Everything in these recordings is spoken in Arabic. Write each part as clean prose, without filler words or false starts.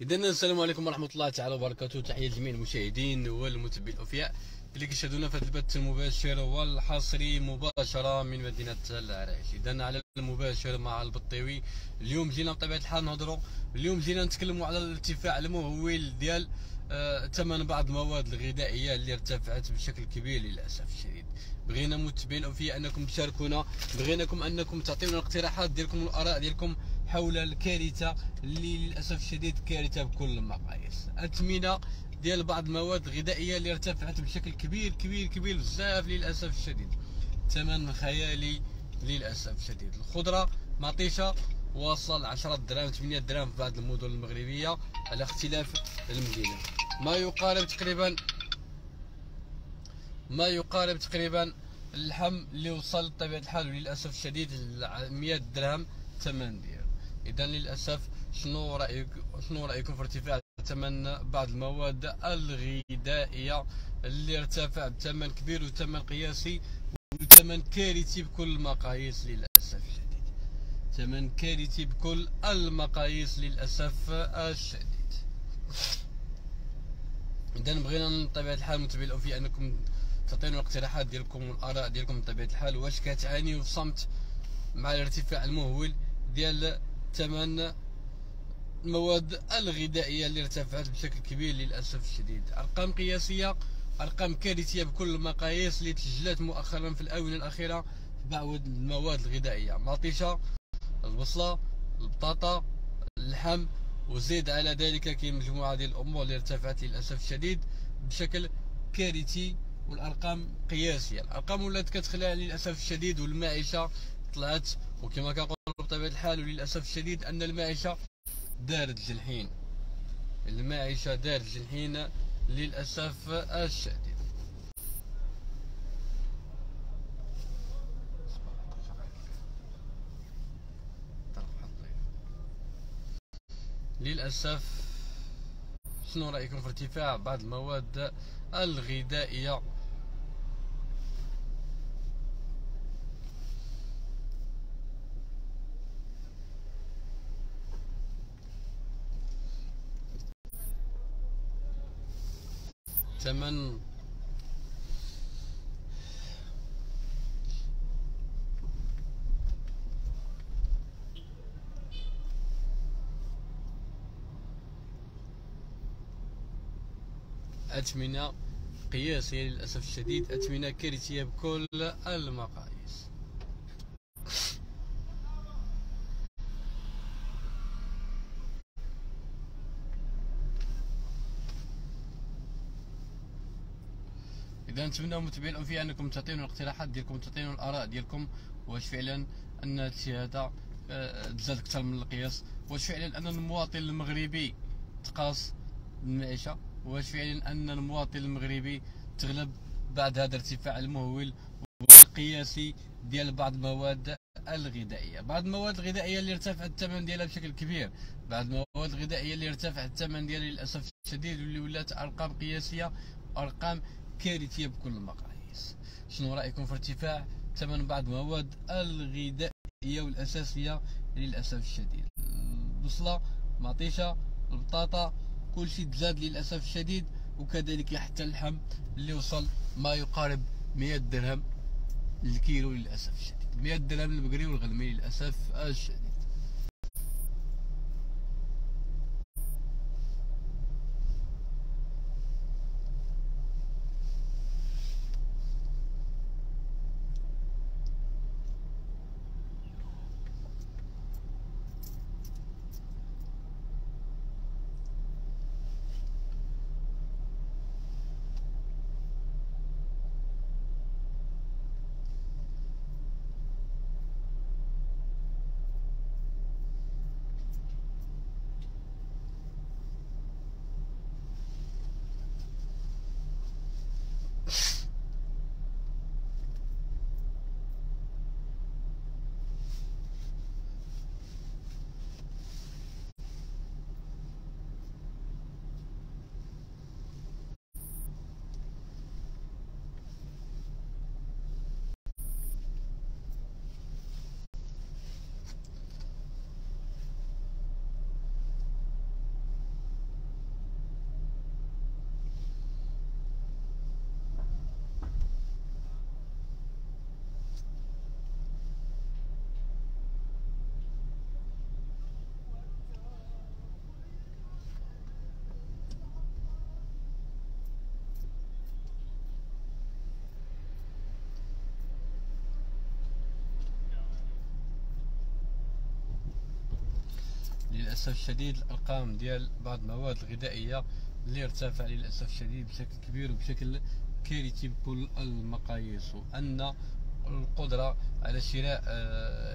إذن السلام عليكم ورحمة الله تعالى وبركاته، تحية لجميع المشاهدين والمتابعين الأوفياء اللي كيشاهدونا في هذا البث المباشر والحصري مباشرة من مدينة العرايش. إذن على المباشر مع البطيوي، اليوم جينا بطبيعة الحال نهضروا، اليوم جينا نتكلموا على الارتفاع المهول ديال ثمن بعض المواد الغذائية اللي ارتفعت بشكل كبير للأسف الشديد. بغينا متابعين الأوفياء أنكم تشاركونا، بغيناكم أنكم تعطيونا الاقتراحات ديالكم والآراء ديالكم حول الكارثة اللي للأسف الشديد كارثة بكل المقاييس. أثمنة ديال بعض المواد الغذائية اللي ارتفعت بشكل كبير كبير كبير بزاف للأسف الشديد، ثمن خيالي للأسف الشديد. الخضرة معطيشة وصل 10 دراهم 8 دراهم في بعض المدن المغربية على اختلاف المدينة، ما يقارب تقريبا اللحم اللي وصل بطبيعة الحال للأسف الشديد 100 درهم ثمن ديالو. إذا للأسف شنو رأيكم في ارتفاع ثمن بعض المواد الغذائية اللي ارتفع بثمن كبير وثمن قياسي وثمن كارثي بكل المقاييس للأسف الشديد، ثمن كارثي بكل المقاييس للأسف الشديد. إذا بغينا بطبيعة الحال متابعين الأوفياء أنكم تعطيونا الاقتراحات ديالكم والآراء ديالكم بطبيعة الحال، واش كتعانيو في صمت مع الارتفاع المهول ديال ثمن المواد الغذائية اللي ارتفعت بشكل كبير للأسف الشديد. أرقام قياسية، أرقام كارثية بكل المقاييس اللي تسجلات مؤخرا في الآونة الأخيرة في بعض المواد الغذائية، مطيشة، البصلة، البطاطا، اللحم، وزيد على ذلك كاين مجموعة ديال الأمور اللي ارتفعت للأسف الشديد بشكل كارثي والأرقام قياسية. الأرقام ولات كتخلع للأسف الشديد والمعيشة طلعت، وكما كنقولوا بطبيعة الحال وللأسف الشديد أن المعيشة دارت الجنحين، المعيشة دارت الجنحين للأسف الشديد. للأسف شنو رأيكم في ارتفاع بعض المواد الغذائية أثمنة قياسية للأسف الشديد، أثمنة كارثية بكل المقاييس. إذا نتمنى متابعين الأوفياء أنكم تعطيونا الاقتراحات ديالكم، تعطيونا الآراء ديالكم، واش فعلا أن هادشي هذا تزاد أكثر من القياس، واش فعلا أن المواطن المغربي تقاس المعيشة، واش فعلا أن المواطن المغربي تغلب بعد هذا الارتفاع المهول والقياسي ديال بعض المواد الغذائية. بعض المواد الغذائية اللي ارتفع الثمن ديالها بشكل كبير، بعض المواد الغذائية اللي ارتفع الثمن ديالها للأسف الشديد واللي ولات أرقام قياسية وأرقام كارثية بكل المقاييس. شنو رأيكم في ارتفاع ثمن بعض المواد الغذائية والأساسية للأسف الشديد؟ البصلة، مطيشة، البطاطا، كلشي تزاد للأسف الشديد، وكذلك حتى اللحم اللي وصل ما يقارب 100 درهم للكيلو للأسف الشديد، 100 درهم للبقري والغنمي للأسف الشديد. للاسف الشديد الارقام ديال بعض المواد الغذائيه اللي ارتفع للاسف الشديد بشكل كبير وبشكل كارثي بكل المقاييس، وان القدره على شراء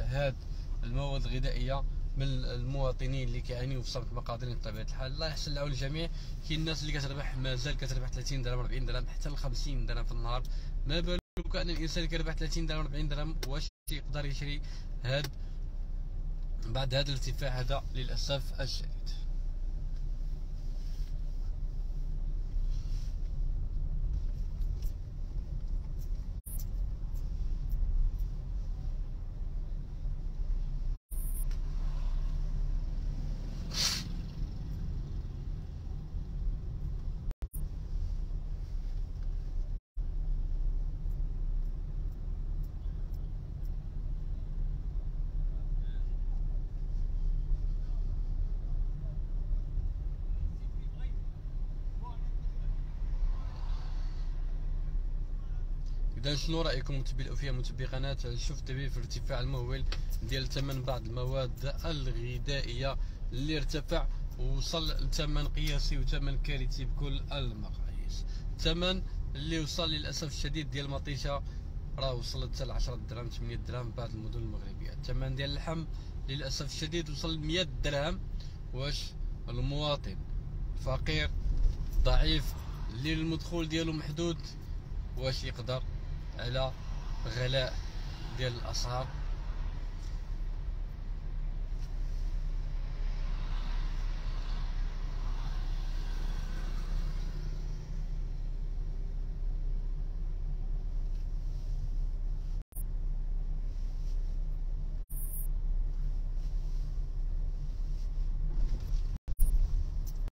هاد المواد الغذائيه من المواطنين اللي كيعانيو في صمت مقادير بطبيعه الحال. الله يحسن العون الجميع. كاين الناس اللي كتربح مازال كتربح 30 درهم 40 درهم حتى ل 50 درهم في النهار، ما بالك ان الانسان اللي كيربح 30 درهم 40 درهم واش يقدر يشري هاد بعد هذا الارتفاع هذا للاسف الشديد. إذا شنو رأيكم متبعي الأوفياء متبعي قناة شوف تبي في ارتفاع المهول ديال ثمن بعض المواد الغذائية اللي ارتفع ووصل لثمن قياسي وثمن كارثي بكل المقاييس. الثمن اللي وصل للأسف الشديد ديال المطيشة راه وصلت حتى ل 10 درهم 8 درهم بعض المدن المغربية. الثمن ديال اللحم للأسف الشديد وصل 100 درهم. واش المواطن الفقير الضعيف اللي المدخول ديالو محدود واش يقدر على غلاء ديال الاسعار؟